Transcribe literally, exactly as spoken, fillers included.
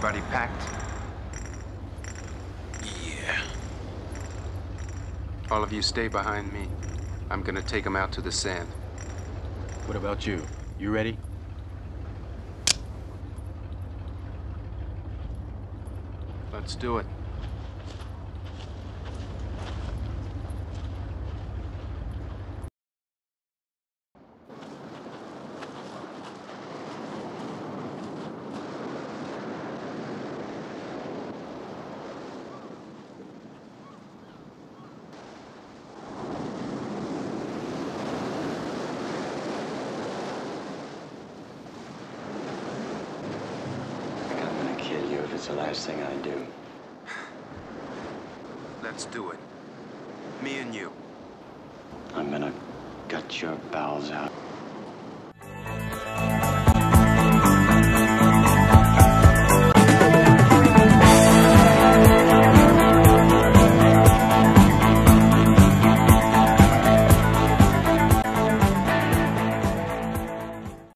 Everybody packed? Yeah. All of you stay behind me. I'm gonna take them out to the sand. What about you? You ready? Let's do it. It's the last thing I do. Let's do it. Me and you. I'm gonna gut your bowels out.